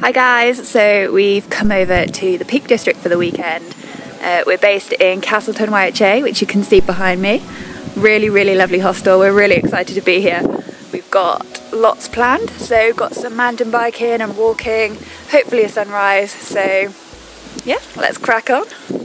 Hi guys, so we've come over to the Peak District for the weekend. We're based in Castleton YHA, which you can see behind me. Really lovely hostel, we're really excited to be here. We've got lots planned, so got some mountain biking and walking, hopefully a sunrise, so yeah, let's crack on.